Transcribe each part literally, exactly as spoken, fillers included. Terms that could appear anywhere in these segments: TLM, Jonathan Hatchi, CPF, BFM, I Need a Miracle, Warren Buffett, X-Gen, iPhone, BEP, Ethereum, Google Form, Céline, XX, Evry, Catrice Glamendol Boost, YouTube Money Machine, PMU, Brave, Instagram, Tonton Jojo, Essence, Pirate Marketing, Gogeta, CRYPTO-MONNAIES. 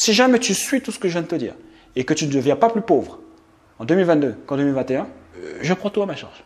Si jamais tu suis tout ce que je viens de te dire et que tu ne deviens pas plus pauvre en deux mille vingt-deux qu'en deux mille vingt et un, je prends tout à ma charge.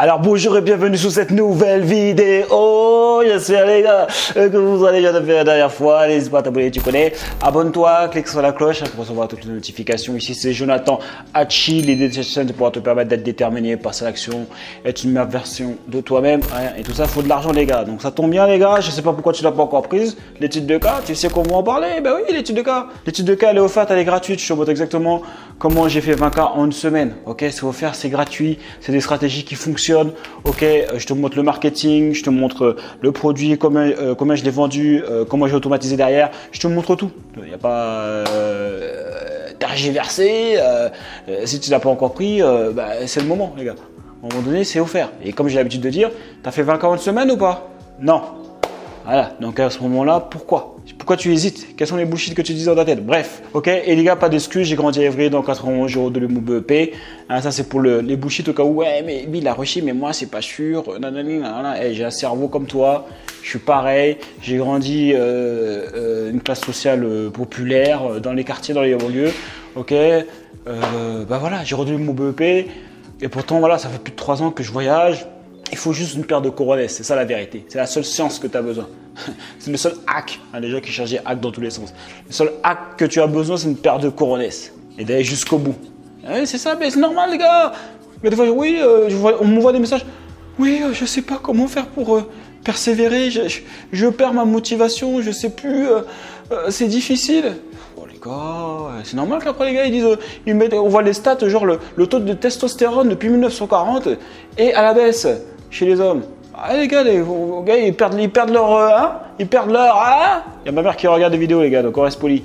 Alors bonjour et bienvenue sur cette nouvelle vidéo. J'espère les gars que vous allez bien depuis la dernière fois. N'hésite pas à t'abonner, tu connais. Abonne-toi, clique sur la cloche pour recevoir toutes les notifications. Ici c'est Jonathan Hatchi. L'idée de cette chaîne c'est pouvoir te permettre d'être déterminé, passer à l'action, être une meilleure version de toi-même. Et tout ça, il faut de l'argent les gars. Donc ça tombe bien les gars, je sais pas pourquoi tu l'as pas encore prise. L'étude de cas, tu sais comment en parler? Ben oui, l'étude de cas. L'étude de cas elle est offerte, elle est gratuite. Je te montre exactement comment j'ai fait vingt K en une semaine. Ok, c'est offert, c'est gratuit. C'est des stratégies qui fonctionnent. Ok, je te montre le marketing, je te montre le produit, comment, euh, comment je l'ai vendu, euh, comment j'ai automatisé derrière, je te montre tout. Il n'y a pas euh, tergiversé, euh, euh, si tu n'as pas encore pris, euh, bah, c'est le moment les gars. À un moment donné, c'est offert. Et comme j'ai l'habitude de dire, tu as fait vingt quarante semaines ou pas? Non. Voilà, donc à ce moment-là, pourquoi Pourquoi tu hésites? Quels sont les bullshit que tu dis dans ta tête? Bref, ok. Et les gars, pas d'excuses, j'ai grandi à Evry dans quatre-vingt-onze euros de l'humour B E P. Hein, ça, c'est pour le, les bullshit au cas où, ouais, mais lui, il a rushé, mais moi, c'est pas sûr. Hey, j'ai un cerveau comme toi, je suis pareil, j'ai grandi euh, euh, une classe sociale euh, populaire, euh, dans les quartiers, dans les banlieues, ok. Euh, bah voilà, j'ai rendu mon B E P, et pourtant, voilà, ça fait plus de trois ans que je voyage. Il faut juste une paire de coronets, c'est ça la vérité. C'est la seule science que tu as besoin. C'est le seul hack. Hein, les gens qui cherchent des hacks dans tous les sens. Le seul hack que tu as besoin, c'est une paire de coronets. Et d'aller jusqu'au bout. Eh, c'est ça, mais c'est normal, les gars. Mais des fois, oui, euh, je vois, on m'envoie des messages. Oui, euh, je sais pas comment faire pour euh, persévérer. Je, je, je perds ma motivation, je sais plus. Euh, euh, c'est difficile. Oh, les gars, c'est normal qu'après, les gars, ils disent. Euh, ils mettent, on voit les stats, genre le, le taux de testostérone depuis mille neuf cent quarante est à la baisse. Chez les hommes. Ah, les gars, les, les gars, ils perdent, ils perdent leur... Euh, hein ils perdent leur... Hein il y a ma mère qui regarde des vidéos, les gars, donc on reste poli.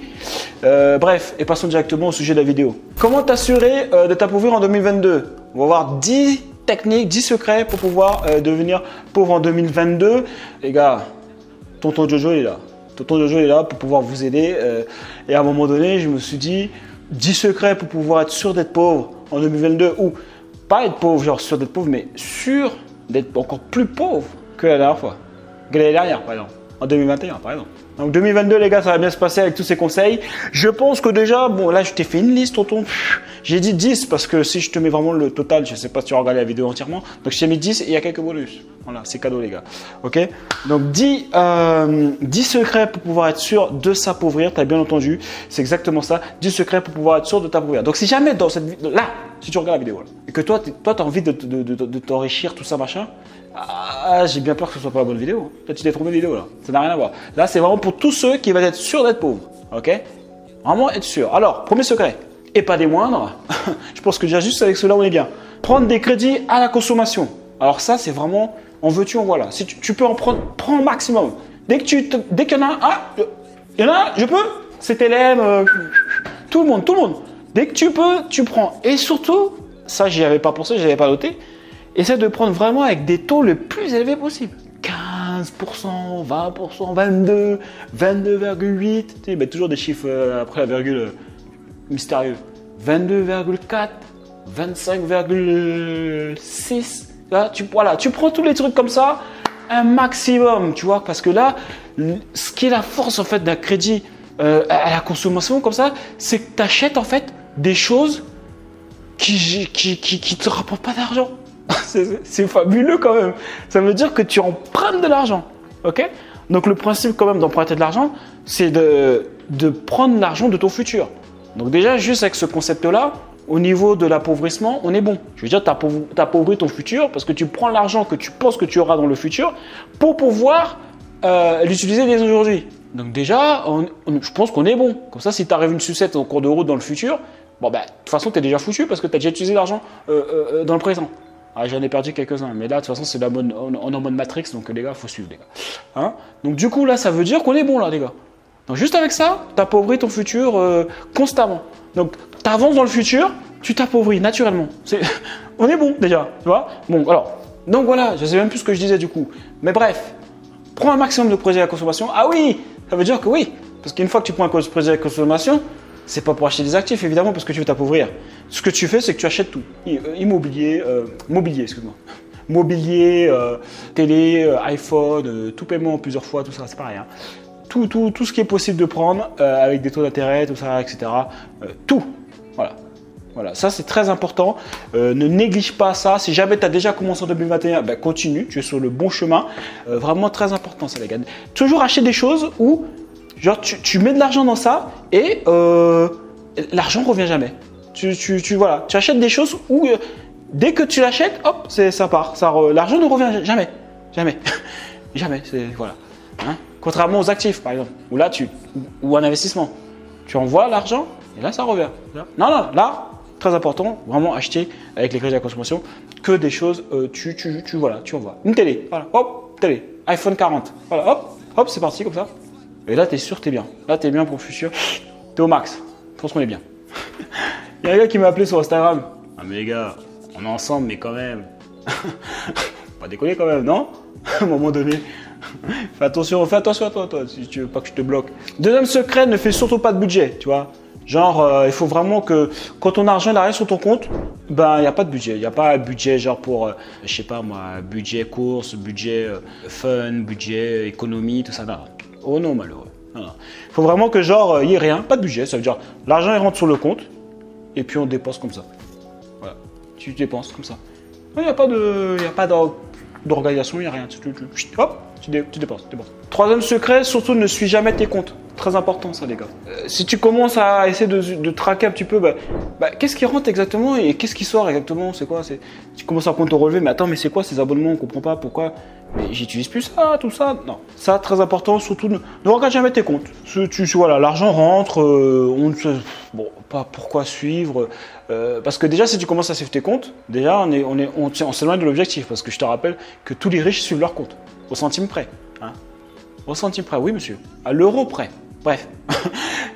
Euh, bref, et passons directement au sujet de la vidéo. Comment t'assurer euh, de t'appauvrir en deux mille vingt-deux? On va voir dix techniques, dix secrets pour pouvoir euh, devenir pauvre en deux mille vingt-deux. Les gars, Tonton Jojo, il est là. Tonton Jojo, il est là pour pouvoir vous aider. Euh, et à un moment donné, je me suis dit, dix secrets pour pouvoir être sûr d'être pauvre en deux mille vingt-deux. Ou pas être pauvre, genre sûr d'être pauvre, mais sûr... d'être encore plus pauvre que la dernière fois, que l'année dernière, par exemple, en deux mille vingt et un, par exemple. Donc deux mille vingt-deux, les gars, ça va bien se passer avec tous ces conseils. Je pense que déjà, bon, là, je t'ai fait une liste, tonton. J'ai dit dix parce que si je te mets vraiment le total, je sais pas si tu as regardé la vidéo entièrement. Donc, je t'ai mis dix et il y a quelques bonus. Voilà, c'est cadeau, les gars. Ok? Donc, dix, euh, dix secrets pour pouvoir être sûr de s'appauvrir. T'as bien entendu. C'est exactement ça. dix secrets pour pouvoir être sûr de t'appauvrir. Donc, si jamais dans cette vidéo, là, si tu regardes la vidéo, là, et que toi, toi, t'as envie de, de, de, de, de t'enrichir, tout ça, machin. Ah, j'ai bien peur que ce soit pas la bonne vidéo. Là, tu t'es trompé de vidéo, là. Ça n'a rien à voir. Là, c'est vraiment pour tous ceux qui veulent être sûrs d'être pauvres. Ok? Vraiment être sûr. Alors, premier secret, et pas des moindres, je pense que déjà juste avec cela, on est bien. Prendre des crédits à la consommation. Alors ça, c'est vraiment, en veux-tu, en voilà. Si tu, tu peux en prendre, prends au maximum. Dès que tu, dès qu'il y en a un, ah, il y en a un, je peux, c'est T L M, euh, tout le monde, tout le monde. Dès que tu peux, tu prends. Et surtout, ça, j'y avais pas pensé, j'y avais pas noté, essaie de prendre vraiment avec des taux le plus élevés possible. quinze pour cent, vingt pour cent, vingt-deux, vingt-deux virgule huit, tu sais, ben, toujours des chiffres euh, après la virgule euh, mystérieux. vingt-deux virgule quatre, vingt-cinq virgule six, là, tu, voilà, tu prends tous les trucs comme ça, un maximum, tu vois, parce que là, ce qui est la force en fait d'un crédit euh, à la consommation comme ça, c'est que tu achètes en fait des choses qui, qui, qui, qui te rapportent pas d'argent. C'est fabuleux quand même. Ça veut dire que tu empruntes de l'argent. Ok? Donc le principe quand même d'emprunter de l'argent, c'est de, de prendre l'argent de ton futur. Donc déjà, juste avec ce concept-là, au niveau de l'appauvrissement, on est bon. Je veux dire, tu appauvris ton futur parce que tu prends l'argent que tu penses que tu auras dans le futur pour pouvoir euh, l'utiliser dès aujourd'hui. Donc déjà, on, on, je pense qu'on est bon. Comme ça, si tu arrives une sucette en cours de route dans le futur, bon, bah, de toute façon, tu es déjà foutu parce que tu as déjà utilisé l'argent euh, euh, dans le présent. Ah, j'en ai perdu quelques-uns, mais là, de toute façon, c'est la bonne, on, on est en mode Matrix, donc les gars, faut suivre, les gars. Hein? Donc du coup, là, ça veut dire qu'on est bon, là, les gars. Donc juste avec ça, t'appauvris ton futur euh, constamment. Donc t'avances dans le futur, tu t'appauvris naturellement. Est... on est bon, déjà, tu vois. Bon, alors, donc voilà, je sais même plus ce que je disais du coup. Mais bref, prends un maximum de projets à la consommation. Ah oui, ça veut dire que oui, parce qu'une fois que tu prends un projet à la consommation, C'est pas pour acheter des actifs, évidemment, parce que tu veux t'appauvrir. Ce que tu fais, c'est que tu achètes tout. Immobilier, euh, mobilier, excuse-moi. Mobilier, euh, télé, euh, iPhone, euh, tout paiement plusieurs fois, tout ça, c'est pareil. Hein. Tout, tout, tout ce qui est possible de prendre euh, avec des taux d'intérêt, tout ça, et cetera. Euh, tout. Voilà. Voilà, ça c'est très important, euh, ne néglige pas ça. Si jamais tu as déjà commencé en deux mille vingt et un, ben continue, tu es sur le bon chemin. Euh, vraiment très important ça les gars. Toujours acheter des choses où genre, tu, tu mets de l'argent dans ça et euh, l'argent ne revient jamais. Tu, tu, tu, voilà. Tu achètes des choses où euh, dès que tu l'achètes, hop, ça part. L'argent ne revient jamais, jamais, jamais, voilà. Hein? Contrairement aux actifs par exemple, ou là tu, ou un investissement. Tu envoies l'argent et là ça revient. Là. Non, non, là. Très important, vraiment acheter avec les crédits à la consommation que des choses, euh, tu, tu, tu, voilà, tu envoies. Une télé, voilà, hop, télé, iPhone quarante, voilà, hop, hop, c'est parti comme ça. Et là, t'es sûr, t'es bien. Là, t'es bien pour le futur, t'es au max. Je pense qu'on est bien. Il y a un gars qui m'a appelé sur Instagram. Ah, mais les gars, on est ensemble, mais quand même. Pas déconner quand même, non? À un moment donné. Fais attention, fais attention à toi, toi, si tu veux pas que je te bloque. Deuxième secret, ne fais surtout pas de budget, tu vois. Genre, euh, il faut vraiment que quand ton argent il arrive sur ton compte, ben il n'y a pas de budget. Il n'y a pas de budget genre pour, euh, je sais pas moi, budget course, budget euh, fun, budget économie, tout ça. Non. Oh non, malheureux. Il faut vraiment que genre, il n'y ait rien, pas de budget. Ça veut dire, l'argent il rentre sur le compte et puis on dépense comme ça. Voilà, tu dépenses comme ça. Il n'y a pas d'organisation, il n'y a rien. Tu, tu, tu, hop, tu, dé, tu dépenses, tu dépenses. Troisième secret, surtout ne suis jamais tes comptes. Très important ça les gars. Euh, si tu commences à essayer de, de traquer un petit peu, bah, bah, qu'est-ce qui rentre exactement et qu'est-ce qui sort exactement, c'est quoi? Tu commences à prendre ton relevé, mais attends, mais c'est quoi ces abonnements? On comprend pas pourquoi. Mais j'utilise plus ça, tout ça. Non, ça très important, surtout ne, ne regarde jamais tes comptes. Tu, tu, voilà, l'argent rentre, euh, on ne sait bon, pas pourquoi suivre. Euh, parce que déjà, si tu commences à suivre tes comptes, déjà on est, on est, on, on s'éloigne de l'objectif, parce que je te rappelle que tous les riches suivent leurs comptes, au centime près. Hein. Au centime près, oui monsieur, à l'euro près. Bref,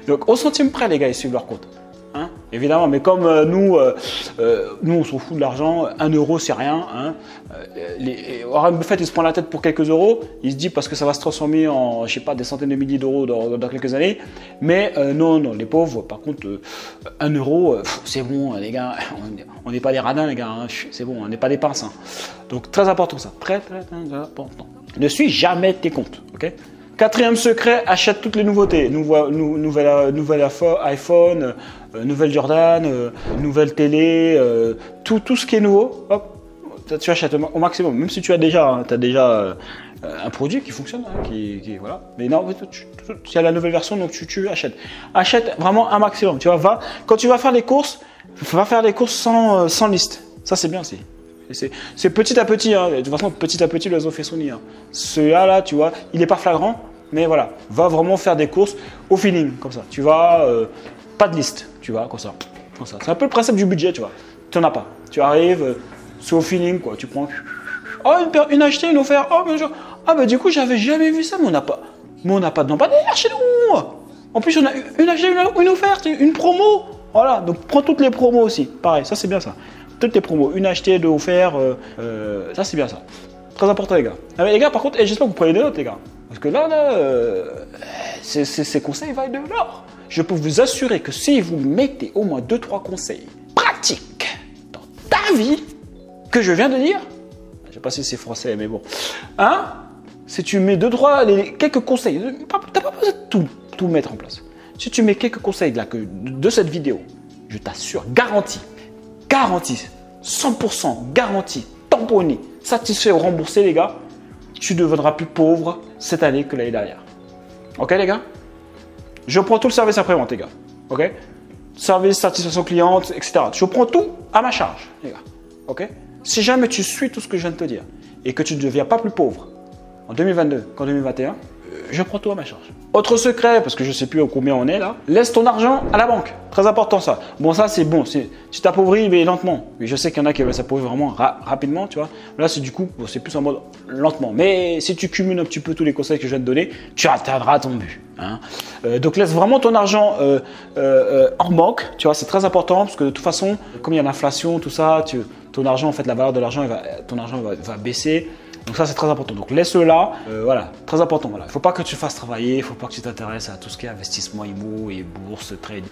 donc au centime près, les gars, ils suivent leur compte. Hein? Évidemment, mais comme euh, nous, euh, euh, nous, on s'en fout de l'argent, un euro, c'est rien. Hein? Euh, les, Warren Buffett, il se prend la tête pour quelques euros. Il se dit parce que ça va se transformer en, je sais pas, des centaines de milliers d'euros dans, dans, dans quelques années. Mais euh, non, non, les pauvres, par contre, euh, un euro, euh, c'est bon, les gars, on n'est pas des radins, les gars, hein? C'est bon, on n'est pas des pinces. Hein? Donc, très important ça, très, très, très important. Ne suis jamais tes comptes, ok? Quatrième secret, achète toutes les nouveautés. Nouveau, nou, nouvelle, nouvelle iPhone, euh, nouvelle Jordan, euh, nouvelle télé, euh, tout, tout ce qui est nouveau, hop, tu achètes au maximum. Même si tu as déjà, hein, t'as déjà euh, un produit qui fonctionne, hein, qui, qui, voilà. Mais non, il y a la nouvelle version, donc tu, tu achètes. Achète vraiment un maximum. Tu vois, va, quand tu vas faire les courses, va faire les courses sans, sans liste. Ça, c'est bien aussi. C'est petit à petit, hein. De toute façon, petit à petit, l'oiseau fait son nid. Hein. Celui-là, là, tu vois, il n'est pas flagrant, mais voilà, va vraiment faire des courses au feeling, comme ça. Tu vas, euh, pas de liste, tu vois, comme ça. C'est un peu le principe du budget, tu vois. Tu n'en as pas. Tu arrives, euh, c'est au feeling, quoi. Tu prends oh, une, une achetée, une offerte. Oh, mais je... ah, bah, du coup, j'avais jamais vu ça, mais on n'a pas, mais on n'a pas de lampadaire chez nous. En plus, on a une achetée, une, une offerte, une promo. Voilà, donc prends toutes les promos aussi. Pareil, ça, c'est bien ça. Toutes tes promos, une achetée, deux offerts, euh, euh, ça c'est bien ça. Très important les gars. Ah, mais les gars par contre, j'espère que vous prenez des notes les gars. Parce que là, là euh, ces, ces, ces conseils valent de l'or. Je peux vous assurer que si vous mettez au moins deux trois conseils pratiques dans ta vie, que je viens de dire, je sais pas si c'est français mais bon, hein, si tu mets deux trois, quelques conseils, t'as pas besoin de tout, tout mettre en place. Si tu mets quelques conseils là, que, de cette vidéo, je t'assure, garantie, garantie, cent pour cent garantie, tamponné, satisfait ou remboursé, les gars, tu deviendras plus pauvre cette année que l'année dernière. Ok, les gars? Je prends tout le service après-vente, les gars. Ok? Service, satisfaction cliente, et cetera. Je prends tout à ma charge, les gars. Ok? Si jamais tu suis tout ce que je viens de te dire et que tu ne deviens pas plus pauvre en deux mille vingt-deux qu'en deux mille vingt et un, je prends tout à ma charge. Autre secret, parce que je ne sais plus combien on est là, laisse ton argent à la banque. Très important ça. Bon ça c'est bon, tu t'appauvris mais lentement. Et je sais qu'il y en a qui veulent s'appauvrir vraiment ra rapidement, tu vois. Là c'est du coup, bon, c'est plus en mode lentement. Mais si tu cumules un petit peu tous les conseils que je viens de donner, tu atteindras ton but. Hein. Euh, donc laisse vraiment ton argent euh, euh, euh, en banque, tu vois, c'est très important parce que de toute façon, comme il y a l'inflation, tout ça, tu, ton argent en fait, la valeur de l'argent, ton argent va, va baisser. Donc ça c'est très important, donc laisse-le là, euh, voilà, très important, voilà. Il ne faut pas que tu fasses travailler, il ne faut pas que tu t'intéresses à tout ce qui est investissement immo et bourse, trade,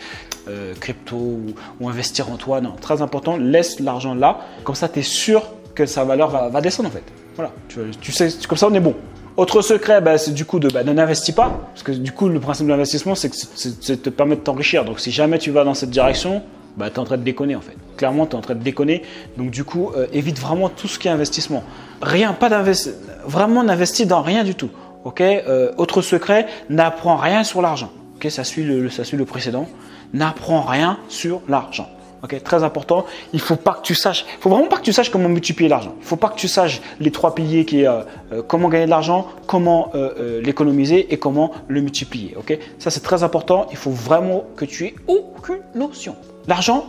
euh, crypto ou, ou investir en toi, non, très important, laisse l'argent là, comme ça tu es sûr que sa valeur va, va descendre en fait, voilà, tu, tu sais, comme ça on est bon. Autre secret, bah, c'est du coup de bah, n'investis pas, parce que du coup le principe de l'investissement c'est que te permet de t'enrichir, donc si jamais tu vas dans cette direction, bah, tu es en train de déconner en fait. Clairement, tu es en train de déconner. Donc du coup, euh, évite vraiment tout ce qui est investissement. Rien, pas d'investir. Vraiment, n'investis dans rien du tout. Ok. Euh, autre secret, n'apprends rien sur l'argent. Ok. Ça suit le, ça suit le précédent. N'apprends rien sur l'argent. Ok. Très important. Il faut pas que tu saches. Il faut vraiment pas que tu saches comment multiplier l'argent. Il faut pas que tu saches les trois piliers qui est euh, euh, comment gagner de l'argent, comment euh, euh, l'économiser et comment le multiplier. Ok. Ça c'est très important. Il faut vraiment que tu aies aucune notion. L'argent,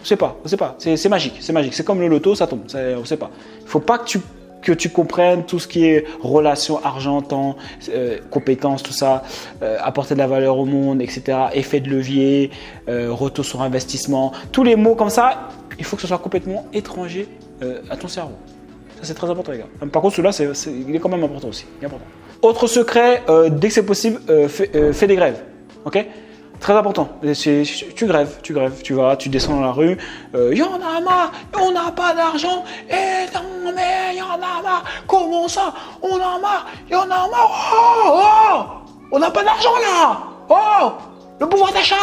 on sait pas, on sait pas, c'est magique, c'est magique, c'est comme le loto, ça tombe, on sait pas. Il faut pas que tu, que tu comprennes tout ce qui est relation, argent, temps, euh, compétences, tout ça, euh, apporter de la valeur au monde, et cetera, effet de levier, euh, retour sur investissement, tous les mots comme ça, il faut que ce soit complètement étranger euh, à ton cerveau. Ça c'est très important les gars. Par contre celui-là, il est quand même important aussi, il est important. Autre secret, euh, dès que c'est possible, euh, fais, euh, fais des grèves, ok? Très important, tu grèves, tu grèves, tu vas, tu descends dans la rue, euh, y'en a marre, on n'a pas d'argent, et non mais y'en a marre, comment ça, on a marre, y'en a marre, oh, oh, on n'a pas d'argent là, oh, le pouvoir d'achat,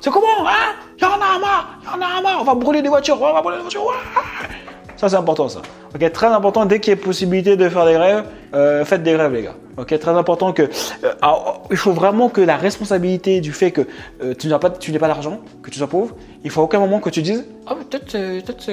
c'est comment, hein, y'en a marre, y'en a marre, on va brûler des voitures, on va brûler des voitures, ouais. Ça c'est important ça. Ok, très important, dès qu'il y a possibilité de faire des grèves, euh, faites des grèves les gars. Ok, très important que, euh, alors, il faut vraiment que la responsabilité du fait que euh, tu n'as pas, tu n'es pas d'argent, que tu sois pauvre, il faut à aucun moment que tu dises, ah oh, peut-être, peut-être,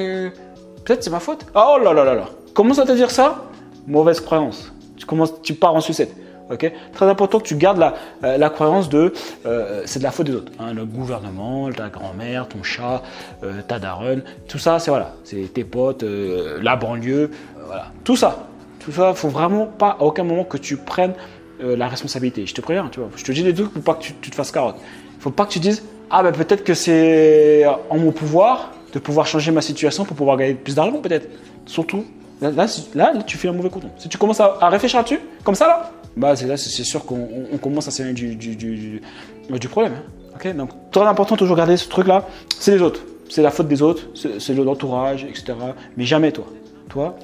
peut-être c'est ma faute. Oh là là là là. Commence à te dire ça, mauvaise croyance. Tu commences, tu pars en sucette. Okay. Très important que tu gardes la, euh, la croyance de euh, c'est de la faute des autres. Hein, le gouvernement, ta grand-mère, ton chat, euh, ta daronne, tout ça, c'est voilà, c'est tes potes, euh, la banlieue, euh, voilà, tout ça, tout ça, faut vraiment pas à aucun moment que tu prennes euh, la responsabilité. Je te préviens, tu vois, je te dis des trucs pour pas que tu, tu te fasses carotte. Faut pas que tu dises ah ben peut-être que c'est en mon pouvoir de pouvoir changer ma situation pour pouvoir gagner plus d'argent peut-être. Surtout là, là, là, tu fais un mauvais coton. Si tu commences à, à réfléchir là-dessus, comme ça là. Bah, c'est là, c'est sûr qu'on commence à s'éloigner du, du, du, du problème. Hein. Okay, donc, très important, toujours garder ce truc-là. C'est les autres. C'est la faute des autres. C'est l'entourage, et cetera. Mais jamais toi. Toi,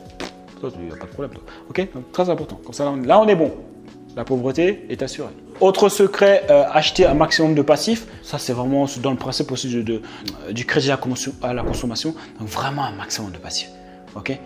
toi, tu n'as pas de problème. Toi. Okay, donc, très important. Comme ça, là, on, là, on est bon. La pauvreté est assurée. Autre secret, euh, acheter un maximum de passifs. Ça, c'est vraiment dans le principe aussi de, de, du crédit à, à la consommation. Donc, vraiment un maximum de passifs. Okay,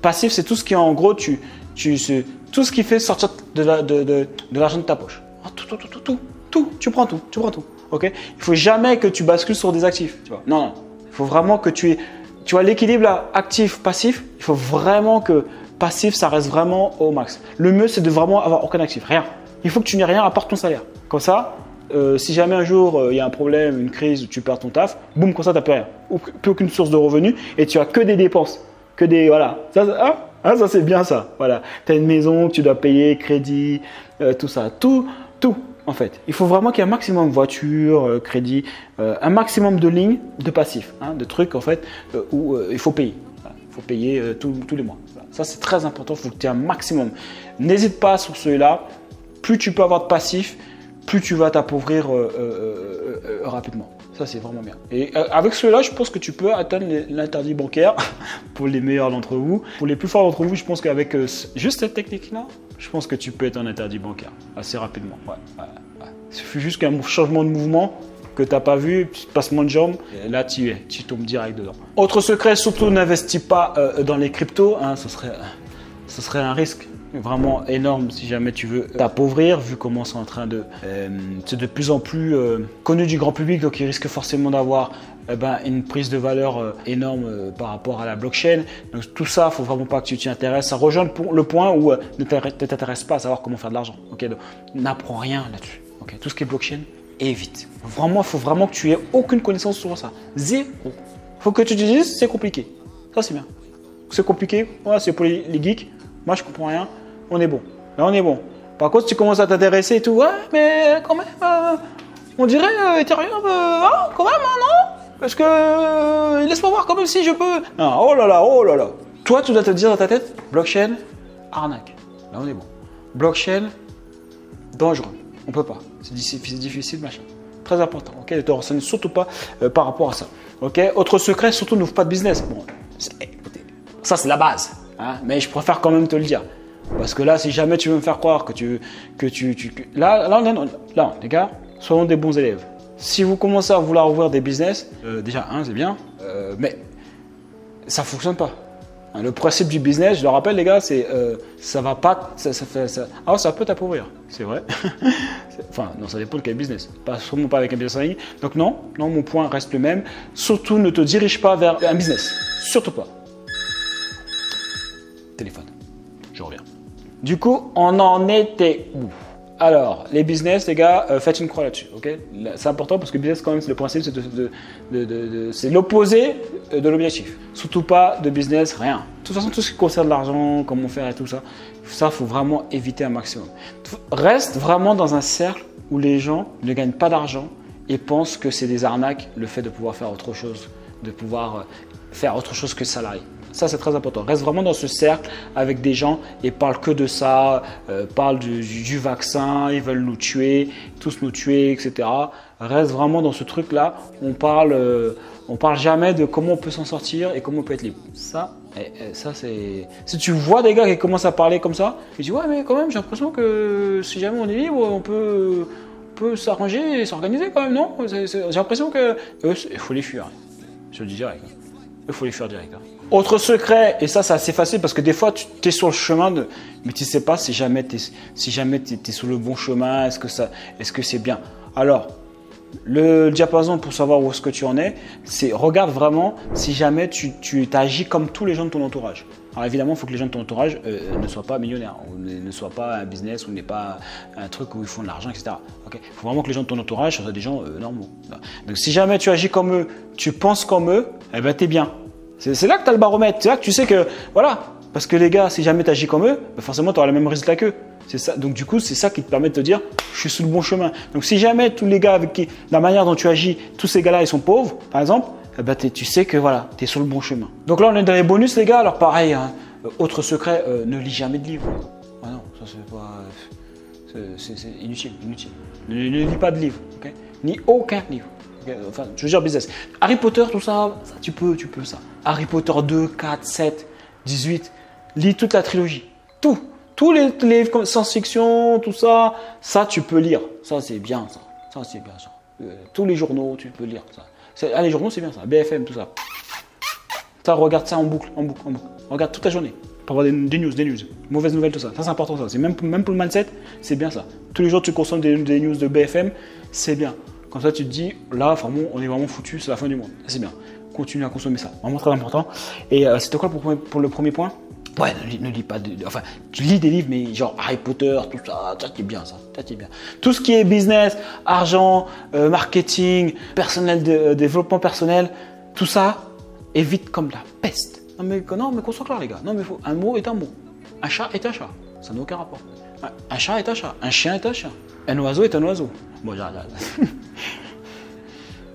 passif, c'est tout ce qui est en gros, tu, tu c'est tout ce qui fait sortir de l'argent de, de, de, de ta poche. Oh, tout, tout, tout, tout, tout, tout, tu prends tout, tu prends tout, ok. Il faut jamais que tu bascules sur des actifs, tu vois. Non, non, il faut vraiment que tu aies, tu vois, l'équilibre actif-passif, il faut vraiment que passif, ça reste vraiment au max. Le mieux, c'est de vraiment avoir aucun actif, rien. Il faut que tu n'aies rien à part ton salaire. Comme ça, euh, si jamais un jour, il euh, y a un problème, une crise, tu perds ton taf, boum, comme ça, tu n'as plus rien, ou, plus aucune source de revenus et tu as que des dépenses, que des, voilà, ça, ça hein? Ah, ça c'est bien ça, voilà, tu as une maison que tu dois payer, crédit, euh, tout ça, tout, tout en fait. Il faut vraiment qu'il y ait un maximum de voitures, euh, crédit, euh, un maximum de lignes, de passifs, hein, de trucs en fait euh, où euh, il faut payer, il voilà. faut payer euh, tout, tous les mois. Voilà. Ça c'est très important, il faut que tu aies un maximum. N'hésite pas sur celui-là, plus tu peux avoir de passifs, plus tu vas t'appauvrir euh, euh, euh, euh, rapidement. Ça, c'est vraiment bien. Et avec cela, je pense que tu peux atteindre l'interdit bancaire pour les meilleurs d'entre vous. Pour les plus forts d'entre vous, je pense qu'avec juste cette technique-là, je pense que tu peux être un interdit bancaire assez rapidement. Ouais, ouais, ouais. Il suffit juste qu'un changement de mouvement que tu n'as pas vu, passement de jambes, là, tu es, tu tombes direct dedans. Autre secret, surtout n'investis pas euh, dans les cryptos. Hein, ce serait, ce serait un risque vraiment énorme si jamais tu veux t'appauvrir, vu comment c'est en train de euh, c'est de plus en plus euh, connu du grand public, donc il risque forcément d'avoir euh, ben, une prise de valeur euh, énorme euh, par rapport à la blockchain. Donc tout ça, faut vraiment pas que tu t'y intéresses. Ça rejoint le, le point où euh, ne t'intéresse pas à savoir comment faire de l'argent. Ok, donc n'apprends rien là-dessus. Ok, tout ce qui est blockchain, évite. Vraiment, faut vraiment que tu aies aucune connaissance sur ça. Zéro. Faut que tu te dises c'est compliqué. Ça c'est bien. C'est compliqué. Ouais, c'est pour les, les geeks. Moi je comprends rien. On est bon. Là, on est bon. Par contre, si tu commences à t'intéresser et tout, ouais, mais quand même, euh, on dirait euh, Ethereum, euh, hein, quand même, hein, non? Parce que euh, laisse-moi voir quand même si je peux. Ah, oh là là, oh là là. Toi, tu dois te dire dans ta tête, blockchain, arnaque. Là, on est bon. Blockchain, dangereux. On ne peut pas. C'est difficile, machin. Très important. Ok, ne te renseigne surtout pas euh, par rapport à ça. Ok, autre secret, surtout n'ouvre pas de business. Bon, écoutez, ça c'est la base. Hein, mais je préfère quand même te le dire. Parce que là, si jamais tu veux me faire croire que tu... Que tu, tu que, là, là, non, non, là, les gars, soyons des bons élèves. Si vous commencez à vouloir ouvrir des business, euh, déjà, un, hein, c'est bien, euh, mais ça ne fonctionne pas. Hein, le principe du business, je le rappelle, les gars, c'est euh, ça va pas... Ça, ça, fait, ça, ah, ça peut t'appauvrir, c'est vrai. Enfin, non, ça dépend de quel business. Pas, sûrement pas avec un business en ligne. Donc non, non, mon point reste le même. Surtout, ne te dirige pas vers un business. Surtout pas. Téléphone. Je reviens. Du coup, on en était où? Alors, les business, les gars, euh, faites une croix là-dessus, ok? C'est important parce que business, quand même, c'est le principe, c'est de, de, de, de, de, l'opposé de l'objectif. Surtout pas de business, rien. De toute façon, tout ce qui concerne l'argent, comment faire et tout ça, ça, faut vraiment éviter un maximum. Reste vraiment dans un cercle où les gens ne gagnent pas d'argent et pensent que c'est des arnaques, le fait de pouvoir faire autre chose, de pouvoir faire autre chose que salarié. Ça, c'est très important. Reste vraiment dans ce cercle avec des gens et parle que de ça, euh, parle du, du vaccin, ils veulent nous tuer, tous nous tuer, et cetera. Reste vraiment dans ce truc-là. On parle, euh, on parle jamais de comment on peut s'en sortir et comment on peut être libre. Ça, et, et ça c'est. Si tu vois des gars qui commencent à parler comme ça, tu dis ouais, mais quand même, j'ai l'impression que si jamais on est libre, on peut, on peut s'arranger et s'organiser quand même, non? J'ai l'impression que eux, il faut les fuir. Je le dis direct. Il faut les fuir direct. Hein. Autre secret, et ça c'est assez facile parce que des fois tu es sur le chemin, de, mais tu ne sais pas si jamais tu es, si jamais tu es, tu es sur le bon chemin, est-ce que ça, est-ce que c'est bien. Alors, le diapason pour savoir où est-ce que tu en es, c'est regarde vraiment si jamais tu, tu agis comme tous les gens de ton entourage. Alors évidemment, il faut que les gens de ton entourage euh, ne soient pas millionnaires, ou ne, ne soient pas un business, ou n'est pas un truc où ils font de l'argent, et cetera. Okay, il faut vraiment que les gens de ton entourage soient des gens euh, normaux. Donc si jamais tu agis comme eux, tu penses comme eux, eh ben, tu es bien. C'est là que tu as le baromètre, c'est là que tu sais que, voilà, parce que les gars, si jamais tu agis comme eux, ben forcément tu auras le même résultat qu'eux. Donc du coup, c'est ça qui te permet de te dire, je suis sur le bon chemin. Donc si jamais tous les gars avec qui, la manière dont tu agis, tous ces gars-là, ils sont pauvres, par exemple, eh ben, tu sais que voilà, tu es sur le bon chemin. Donc là, on est dans les bonus, les gars, alors pareil, hein, autre secret, euh, ne lis jamais de livres. Ah non, ça c'est pas, c'est inutile, inutile. Ne, ne lis pas de livres, okay, ni aucun livre. Enfin, je veux dire business. Harry Potter, tout ça, ça, tu peux, tu peux ça. Harry Potter deux, quatre, sept, dix-huit, lis toute la trilogie. Tout. Tous les, les livres science-fiction, tout ça, ça, tu peux lire. Ça, c'est bien, ça. Ça, c'est bien, ça. Euh, tous les journaux, tu peux lire, ça. Ah, les journaux, c'est bien, ça. B F M, tout ça. Ça, regarde ça en boucle, en boucle, en boucle. Regarde toute la journée. Pour avoir des, des news, des news. Mauvaises nouvelles, tout ça. Ça, c'est important, ça. Même, même pour le mindset, c'est bien, ça. Tous les jours, tu consommes des, des news de B F M, c'est bien. Comme ça, tu te dis, là, enfin, bon, on est vraiment foutu, c'est la fin du monde. C'est bien. Continue à consommer ça. Vraiment très important. Et euh, c'était quoi pour, pour le premier point? Ouais, ne, ne lis pas. De, enfin, tu lis des livres, mais genre Harry Potter, tout ça. Ça, c'est bien, ça. Ça, c'est bien. Tout ce qui est business, argent, euh, marketing, personnel, de, euh, développement personnel, tout ça, évite comme la peste. Non, mais, non, mais qu'on soit clair, les gars. Non, mais faut, un mot est un mot. Un chat est un chat. Ça n'a aucun rapport. Un, un chat est un chat. Un chien est un chien. Un oiseau est un oiseau. Bon, j'arrête.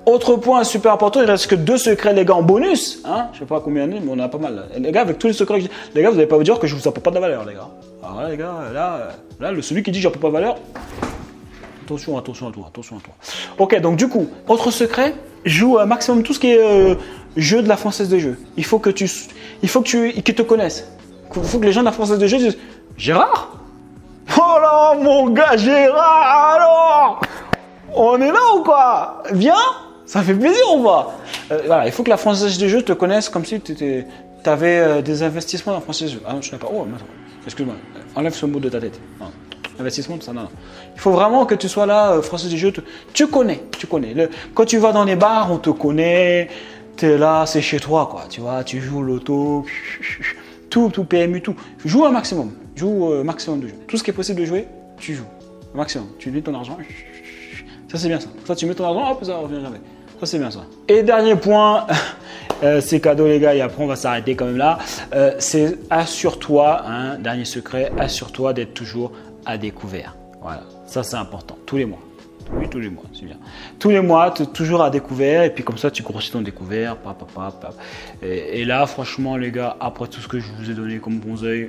Autre point super important, il reste que deux secrets, les gars, en bonus. Hein, je sais pas combien d'années, mais on en a pas mal. Et les gars, avec tous les secrets que je dis, les gars, vous n'allez pas vous dire que je vous apporte pas de valeur, les gars. Alors là, les gars, là, là le celui qui dit que j'apporte pas de valeur, attention, attention à toi, attention à toi. Ok, donc du coup, autre secret, joue un maximum tout ce qui est euh, jeu de la française de jeu. Il faut que tu, il faut que tu, qu'ils te connaissent. Il faut que les gens de la française de jeu disent, Gérard? Oh là, mon gars, Gérard, alors, on est là ou quoi? Viens. Ça fait plaisir ou pas? euh, Voilà, il faut que la française de jeu te connaisse comme si tu avais euh, des investissements dans la française de jeu. Ah non, je n'ai pas. Oh, excuse-moi, enlève ce mot de ta tête. Non. Investissement, ça, non, non. Il faut vraiment que tu sois là, euh, française de jeu. Te, tu connais, tu connais. Le, quand tu vas dans les bars, on te connaît. Tu es là, c'est chez toi, quoi. Tu vois, tu joues l'auto, tout, tout, P M U, tout. Joue un maximum. Joue euh, maximum de jeux. Tout ce qui est possible de jouer, tu joues. Un maximum. Tu mets ton argent. Ça, c'est bien ça. Ça, tu mets ton argent, hop, ça revient jamais. Ça, c'est bien ça. Et dernier point, euh, c'est cadeau les gars, et après on va s'arrêter quand même là. Euh, c'est assure-toi, hein, dernier secret, assure-toi d'être toujours à découvert. Voilà, ça c'est important, tous les mois. Oui, tous les mois, c'est bien. Tous les mois, tu es toujours à découvert et puis comme ça, tu grossis ton découvert. Pap, pap, pap. Et, et là, franchement, les gars, après tout ce que je vous ai donné comme conseil,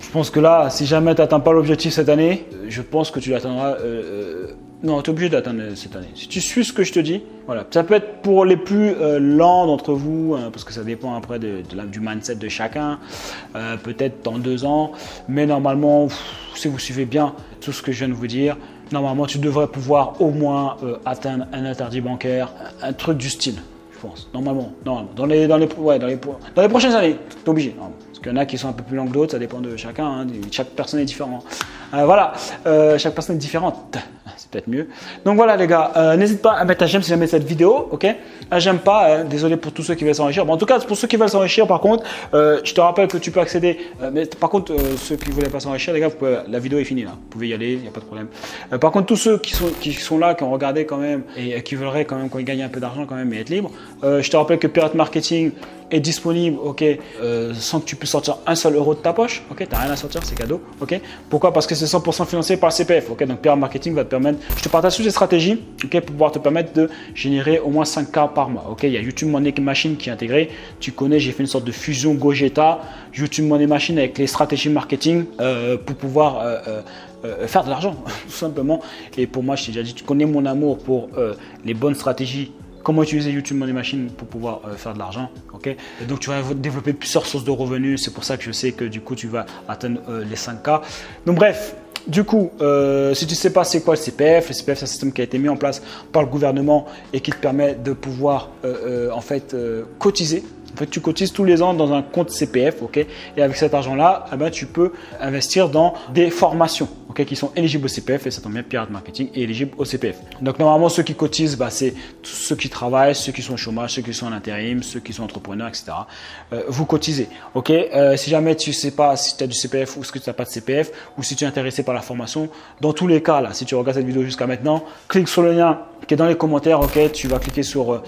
je pense que là, si jamais tu n'atteins pas l'objectif cette année, je pense que tu l'atteindras. Euh, euh, non, tu es obligé d'atteindre cette année. Si tu suis ce que je te dis, voilà. Ça peut être pour les plus euh, lents d'entre vous, euh, parce que ça dépend après de, de la, du mindset de chacun, euh, peut-être dans deux ans, mais normalement, pff, si vous suivez bien tout ce que je viens de vous dire, normalement, tu devrais pouvoir au moins euh, atteindre un interdit bancaire, un, un truc du style, je pense. Normalement, normalement. Dans les, dans les, ouais, dans les, dans les prochaines années, t'es obligé. Normalement. Parce qu'il y en a qui sont un peu plus longs que d'autres, ça dépend de chacun. Hein, chaque personne est différente. Euh, voilà, euh, chaque personne est différente. C'est peut-être mieux. Donc voilà les gars, euh, n'hésite pas à mettre un j'aime si jamais cette vidéo, ok? Un j'aime pas, euh, désolé pour tous ceux qui veulent s'enrichir. Bon, en tout cas, pour ceux qui veulent s'enrichir, par contre, euh, je te rappelle que tu peux accéder. Euh, mais par contre, euh, ceux qui ne voulaient pas s'enrichir, les gars, vous pouvez, la vidéo est finie là. Vous pouvez y aller, il n'y a pas de problème. Euh, par contre, tous ceux qui sont, qui sont là, qui ont regardé quand même et qui voudraient quand même qu'on gagne un peu d'argent quand même et être libre, euh, je te rappelle que Pirate Marketing est disponible, ok, euh, sans que tu puisses sortir un seul euro de ta poche, ok, t'as rien à sortir, c'est cadeau, ok. Pourquoi? Parce que c'est cent pour cent financé par le C P F, ok. Donc Pirate Marketing va te permettre, je te partage toutes les stratégies, ok, pour pouvoir te permettre de générer au moins cinq K par mois, ok. Il y a YouTube Money Machine qui est intégré, tu connais, j'ai fait une sorte de fusion Gogeta, YouTube Money Machine avec les stratégies marketing euh, pour pouvoir euh, euh, Euh, faire de l'argent, tout simplement. Et pour moi, je t'ai déjà dit, tu connais mon amour pour euh, les bonnes stratégies, comment utiliser YouTube Money Machine pour pouvoir euh, faire de l'argent, ok. Et donc, tu vas développer plusieurs sources de revenus. C'est pour ça que je sais que du coup, tu vas atteindre euh, les cinq K. Donc, bref. Du coup, euh, si tu ne sais pas c'est quoi le C P F, le C P F c'est un système qui a été mis en place par le gouvernement et qui te permet de pouvoir euh, euh, en fait euh, cotiser. En fait, tu cotises tous les ans dans un compte C P F, ok. Et avec cet argent-là, eh ben, tu peux investir dans des formations, ok, qui sont éligibles au C P F. Et ça tombe bien, Pirate Marketing est éligible au C P F. Donc normalement, ceux qui cotisent, bah, c'est ceux qui travaillent, ceux qui sont au chômage, ceux qui sont en intérim, ceux qui sont entrepreneurs, et cetera. Euh, vous cotisez, ok. Euh, si jamais tu ne sais pas si tu as du C P F ou si tu n'as pas de C P F ou si tu es intéressé par la formation, dans tous les cas là, si tu regardes cette vidéo jusqu'à maintenant, clique sur le lien qui est dans les commentaires, ok, tu vas cliquer sur euh,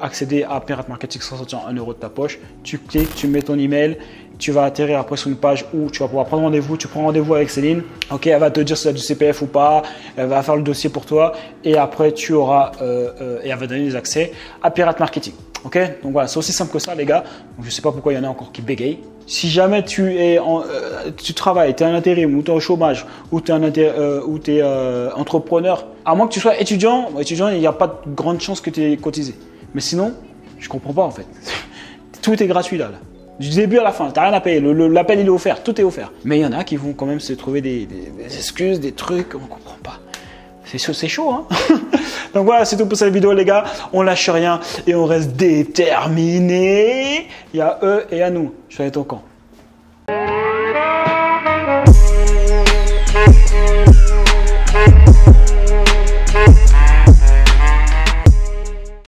accéder à Pirate Marketing sans sortir un euro de ta poche, tu cliques, tu mets ton email, tu vas atterrir après sur une page où tu vas pouvoir prendre rendez-vous, tu prends rendez-vous avec Céline, ok, elle va te dire si tu as du C P F ou pas, elle va faire le dossier pour toi et après tu auras, euh, euh, et elle va donner des accès à Pirate Marketing, ok, donc voilà, c'est aussi simple que ça les gars, donc, je sais pas pourquoi il y en a encore qui bégayent. Si jamais tu es en, euh, tu travailles, tu es en intérim ou tu es au chômage ou tu es, euh, es euh, entrepreneur, à moins que tu sois étudiant, étudiant il n'y a pas de grande chance que tu aies cotisé. Mais sinon, je comprends pas en fait. Tout est gratuit là. là. Du début à la fin, tu n'as rien à payer. L'appel il est offert, tout est offert. Mais il y en a qui vont quand même se trouver des, des, des excuses, des trucs, on ne comprend pas. C'est chaud, c'est chaud, hein. Donc voilà, c'est tout pour cette vidéo, les gars. On lâche rien et on reste déterminés. Il y a eux et à nous. Je vais être au camp.